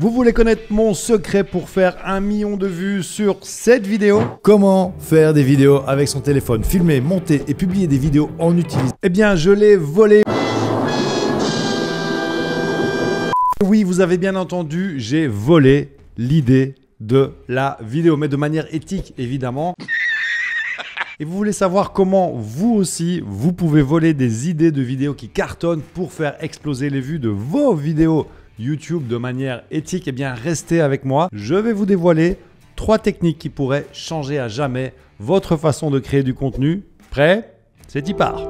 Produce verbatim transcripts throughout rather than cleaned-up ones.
Vous voulez connaître mon secret pour faire un million de vues sur cette vidéo? Comment faire des vidéos avec son téléphone, filmer, monter et publier des vidéos en utilisant... Eh bien, je l'ai volé. Oui, vous avez bien entendu, j'ai volé l'idée de la vidéo, mais de manière éthique, évidemment. Et vous voulez savoir comment vous aussi, vous pouvez voler des idées de vidéos qui cartonnent pour faire exploser les vues de vos vidéos YouTube de manière éthique, et eh bien restez avec moi. Je vais vous dévoiler trois techniques qui pourraient changer à jamais votre façon de créer du contenu. Prêt? C'est y part.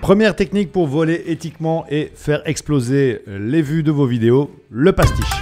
Première technique pour voler éthiquement et faire exploser les vues de vos vidéos, le pastiche.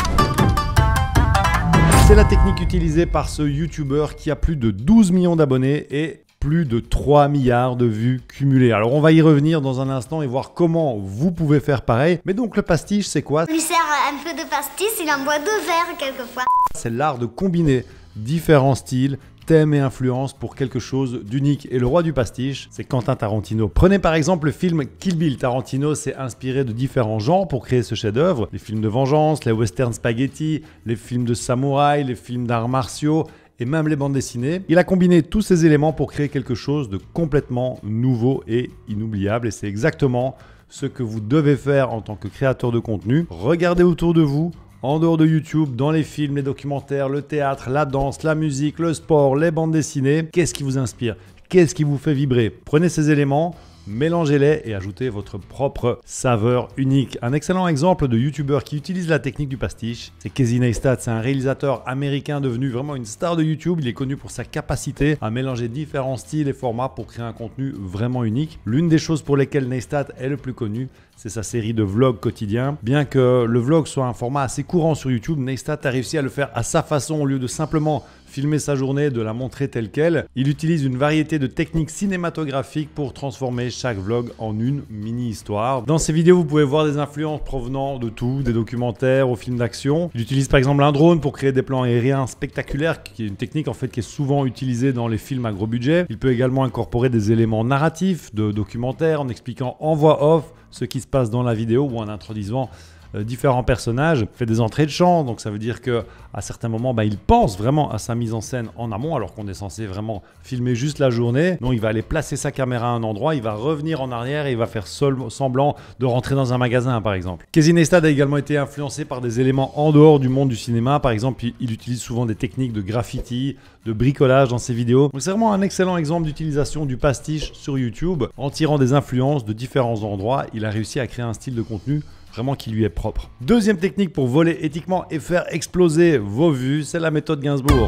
C'est la technique utilisée par ce YouTuber qui a plus de douze millions d'abonnés et plus de trois milliards de vues cumulées. Alors on va y revenir dans un instant et voir comment vous pouvez faire pareil. Mais donc le pastiche, c'est quoi? On lui sert un peu de pastis, il en boit deux verres quelquefois. C'est l'art de combiner différents styles, thèmes et influences pour quelque chose d'unique. Et le roi du pastiche, c'est Quentin Tarantino. Prenez par exemple le film Kill Bill. Tarantino s'est inspiré de différents genres pour créer ce chef-d'œuvre. Les films de vengeance, les western spaghetti, les films de samouraï, les films d'arts martiaux... et même les bandes dessinées. Il a combiné tous ces éléments pour créer quelque chose de complètement nouveau et inoubliable. Et c'est exactement ce que vous devez faire en tant que créateur de contenu. Regardez autour de vous, en dehors de YouTube, dans les films, les documentaires, le théâtre, la danse, la musique, le sport, les bandes dessinées. Qu'est-ce qui vous inspire? Qu'est-ce qui vous fait vibrer? Prenez ces éléments, mélangez-les et ajoutez votre propre saveur unique. Un excellent exemple de youtubeur qui utilise la technique du pastiche, c'est Casey Neistat. C'est un réalisateur américain devenu vraiment une star de YouTube. Il est connu pour sa capacité à mélanger différents styles et formats pour créer un contenu vraiment unique. L'une des choses pour lesquelles Neistat est le plus connu, c'est sa série de vlogs quotidiens. Bien que le vlog soit un format assez courant sur YouTube, Neistat a réussi à le faire à sa façon. Au lieu de simplement filmer sa journée, de la montrer telle qu'elle, il utilise une variété de techniques cinématographiques pour transformer chaque vlog en une mini-histoire. Dans ces vidéos, vous pouvez voir des influences provenant de tout, des documentaires aux films d'action. Il utilise par exemple un drone pour créer des plans aériens spectaculaires, qui est une technique en fait qui est souvent utilisée dans les films à gros budget. Il peut également incorporer des éléments narratifs de documentaires en expliquant en voix off ce qui se passe dans la vidéo ou en introduisant différents personnages. Fait des entrées de champ, donc ça veut dire que à certains moments, bah, il pense vraiment à sa mise en scène en amont, alors qu'on est censé vraiment filmer juste la journée. Donc il va aller placer sa caméra à un endroit, il va revenir en arrière et il va faire seul, semblant de rentrer dans un magasin par exemple. Casey Neistat a également été influencé par des éléments en dehors du monde du cinéma. Par exemple, il, il utilise souvent des techniques de graffiti, de bricolage dans ses vidéos. Donc c'est vraiment un excellent exemple d'utilisation du pastiche sur YouTube. En tirant des influences de différents endroits, il a réussi à créer un style de contenu vraiment qui lui est propre. Deuxième technique pour voler éthiquement et faire exploser vos vues, c'est la méthode Gainsbourg.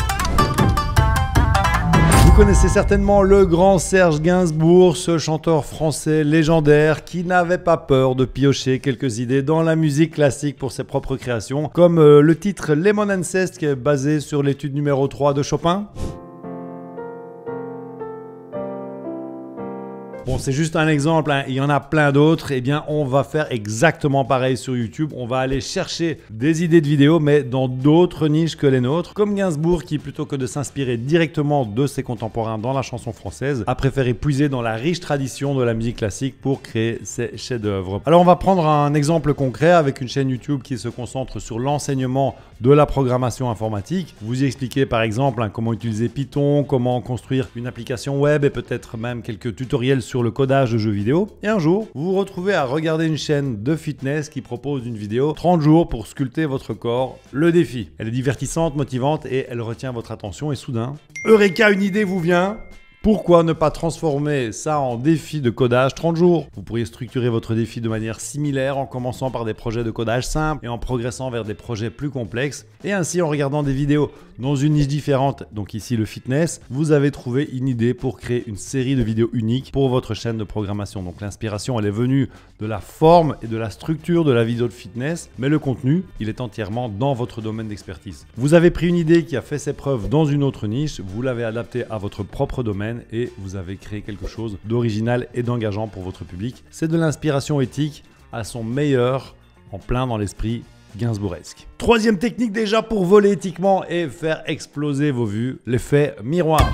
Vous connaissez certainement le grand Serge Gainsbourg, ce chanteur français légendaire qui n'avait pas peur de piocher quelques idées dans la musique classique pour ses propres créations, comme le titre Lemon Incest qui est basé sur l'étude numéro trois de Chopin. Bon, c'est juste un exemple, hein. Il y en a plein d'autres. Eh bien, on va faire exactement pareil sur YouTube. On va aller chercher des idées de vidéos, mais dans d'autres niches que les nôtres. Comme Gainsbourg, qui plutôt que de s'inspirer directement de ses contemporains dans la chanson française, a préféré puiser dans la riche tradition de la musique classique pour créer ses chefs-d'œuvre. Alors, on va prendre un exemple concret avec une chaîne YouTube qui se concentre sur l'enseignement de la programmation informatique. Vous y expliquez par exemple hein, comment utiliser Python, comment construire une application web et peut-être même quelques tutoriels sur le codage de jeux vidéo. Et un jour, vous vous retrouvez à regarder une chaîne de fitness qui propose une vidéo trente jours pour sculpter votre corps, le défi. Elle est divertissante, motivante et elle retient votre attention et soudain, eureka, une idée vous vient. Pourquoi ne pas transformer ça en défi de codage trente jours? Vous pourriez structurer votre défi de manière similaire en commençant par des projets de codage simples et en progressant vers des projets plus complexes. Et ainsi, en regardant des vidéos dans une niche différente, donc ici le fitness, vous avez trouvé une idée pour créer une série de vidéos uniques pour votre chaîne de programmation. Donc l'inspiration, elle est venue de la forme et de la structure de la vidéo de fitness, mais le contenu, il est entièrement dans votre domaine d'expertise. Vous avez pris une idée qui a fait ses preuves dans une autre niche, vous l'avez adaptée à votre propre domaine et vous avez créé quelque chose d'original et d'engageant pour votre public. C'est de l'inspiration éthique à son meilleur, en plein dans l'esprit gainsbouresque. Troisième technique déjà pour voler éthiquement et faire exploser vos vues, l'effet miroir.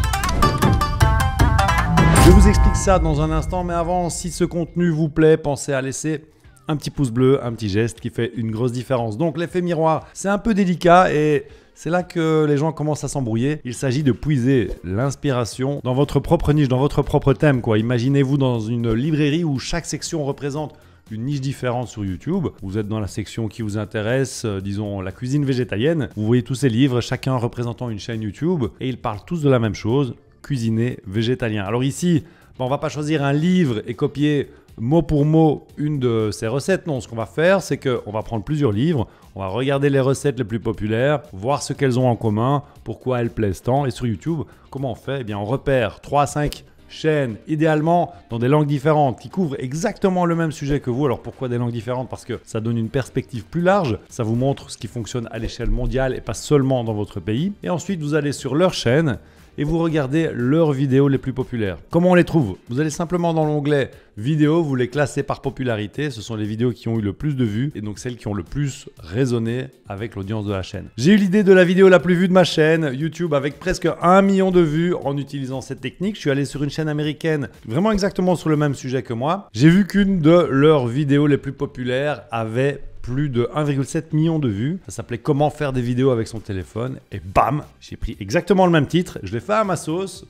Je vous explique ça dans un instant, mais avant, si ce contenu vous plaît, pensez à laisser un petit pouce bleu, un petit geste qui fait une grosse différence. Donc l'effet miroir, c'est un peu délicat et c'est là que les gens commencent à s'embrouiller. Il s'agit de puiser l'inspiration dans votre propre niche, dans votre propre thème, quoi. Imaginez-vous dans une librairie où chaque section représente une niche différente sur YouTube. Vous êtes dans la section qui vous intéresse, euh, disons la cuisine végétalienne. Vous voyez tous ces livres, chacun représentant une chaîne YouTube, et ils parlent tous de la même chose, cuisiner végétalien. Alors ici, bah, on va pas choisir un livre et copier mot pour mot une de ces recettes. Non, ce qu'on va faire, c'est qu'on va prendre plusieurs livres, on va regarder les recettes les plus populaires, voir ce qu'elles ont en commun, pourquoi elles plaisent tant. Et sur YouTube, comment on fait? Eh bien, on repère trois à cinq chaînes, idéalement dans des langues différentes, qui couvrent exactement le même sujet que vous. Alors pourquoi des langues différentes? Parce que ça donne une perspective plus large, ça vous montre ce qui fonctionne à l'échelle mondiale et pas seulement dans votre pays. Et ensuite, vous allez sur leur chaîne et vous regardez leurs vidéos les plus populaires. Comment on les trouve? Vous allez simplement dans l'onglet vidéos, vous les classez par popularité. Ce sont les vidéos qui ont eu le plus de vues et donc celles qui ont le plus résonné avec l'audience de la chaîne. J'ai eu l'idée de la vidéo la plus vue de ma chaîne YouTube avec presque un million de vues en utilisant cette technique. Je suis allé sur une chaîne américaine vraiment exactement sur le même sujet que moi. J'ai vu qu'une de leurs vidéos les plus populaires avait plus de un virgule sept million de vues. Ça s'appelait « Comment faire des vidéos avec son téléphone » et bam, j'ai pris exactement le même titre, je l'ai fait à ma sauce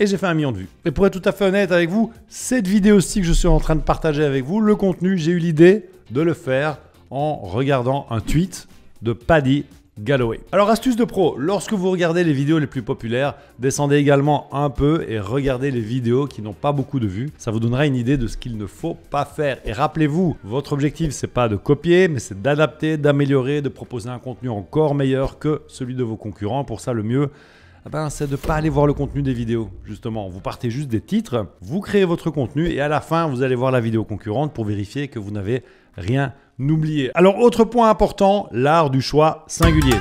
et j'ai fait un million de vues. Et pour être tout à fait honnête avec vous, cette vidéo-ci que je suis en train de partager avec vous, le contenu, j'ai eu l'idée de le faire en regardant un tweet de Paddy Galloway. Alors astuce de pro, lorsque vous regardez les vidéos les plus populaires, descendez également un peu et regardez les vidéos qui n'ont pas beaucoup de vues. Ça vous donnera une idée de ce qu'il ne faut pas faire. Et rappelez-vous, votre objectif, c'est pas de copier, mais c'est d'adapter, d'améliorer, de proposer un contenu encore meilleur que celui de vos concurrents. Pour ça, le mieux, eh ben, c'est de ne pas aller voir le contenu des vidéos. Justement, vous partez juste des titres, vous créez votre contenu et à la fin, vous allez voir la vidéo concurrente pour vérifier que vous n'avez rien n'oubliez. Alors, autre point important, l'art du choix singulier.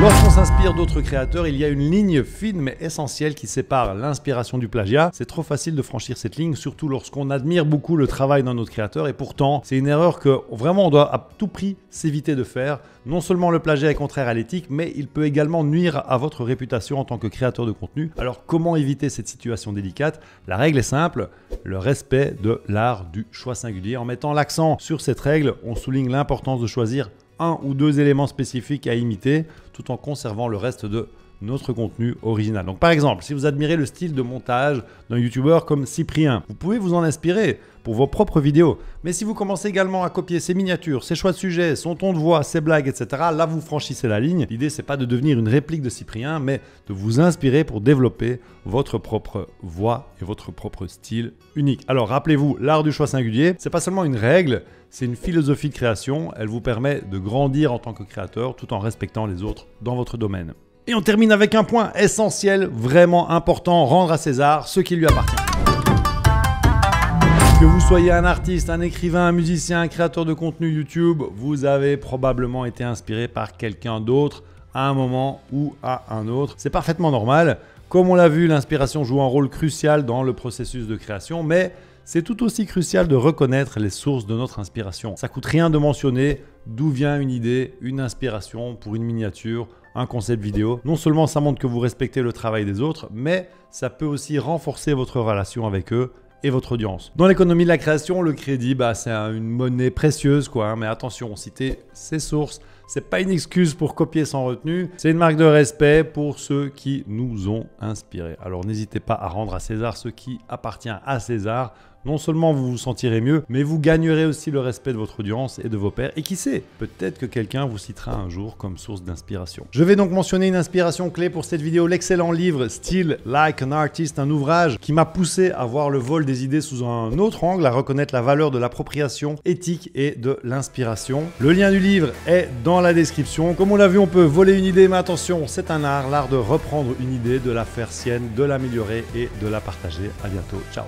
Lorsqu'on s'inspire d'autres créateurs, il y a une ligne fine mais essentielle qui sépare l'inspiration du plagiat. C'est trop facile de franchir cette ligne, surtout lorsqu'on admire beaucoup le travail d'un autre créateur. Et pourtant, c'est une erreur que vraiment on doit à tout prix s'éviter de faire. Non seulement le plagiat est contraire à l'éthique, mais il peut également nuire à votre réputation en tant que créateur de contenu. Alors comment éviter cette situation délicate? La règle est simple, le respect de l'art du choix singulier. En mettant l'accent sur cette règle, on souligne l'importance de choisir un ou deux éléments spécifiques à imiter tout en conservant le reste de notre contenu original. Donc par exemple, si vous admirez le style de montage d'un youtubeur comme Cyprien, vous pouvez vous en inspirer pour vos propres vidéos. Mais si vous commencez également à copier ses miniatures, ses choix de sujets, son ton de voix, ses blagues, et cetera, là vous franchissez la ligne. L'idée, c'est pas de devenir une réplique de Cyprien, mais de vous inspirer pour développer votre propre voix et votre propre style unique. Alors rappelez-vous, l'art du choix singulier, c'est pas seulement une règle, c'est une philosophie de création. Elle vous permet de grandir en tant que créateur tout en respectant les autres dans votre domaine. Et on termine avec un point essentiel, vraiment important, rendre à César ce qui lui appartient. Que vous soyez un artiste, un écrivain, un musicien, un créateur de contenu YouTube, vous avez probablement été inspiré par quelqu'un d'autre à un moment ou à un autre. C'est parfaitement normal. Comme on l'a vu, l'inspiration joue un rôle crucial dans le processus de création, mais c'est tout aussi crucial de reconnaître les sources de notre inspiration. Ça coûte rien de mentionner d'où vient une idée, une inspiration pour une miniature, un concept vidéo. Non seulement ça montre que vous respectez le travail des autres, mais ça peut aussi renforcer votre relation avec eux et votre audience. Dans l'économie de la création, le crédit, bah, c'est une monnaie précieuse, quoi, hein, mais attention, citer ses sources, c'est pas une excuse pour copier sans retenue, c'est une marque de respect pour ceux qui nous ont inspirés. Alors n'hésitez pas à rendre à César ce qui appartient à César. Non seulement vous vous sentirez mieux, mais vous gagnerez aussi le respect de votre audience et de vos pairs. Et qui sait, peut-être que quelqu'un vous citera un jour comme source d'inspiration. Je vais donc mentionner une inspiration clé pour cette vidéo, l'excellent livre « Steal like an artist », un ouvrage qui m'a poussé à voir le vol des idées sous un autre angle, à reconnaître la valeur de l'appropriation éthique et de l'inspiration. Le lien du livre est dans la description. Comme on l'a vu, on peut voler une idée, mais attention, c'est un art, l'art de reprendre une idée, de la faire sienne, de l'améliorer et de la partager. À bientôt, ciao.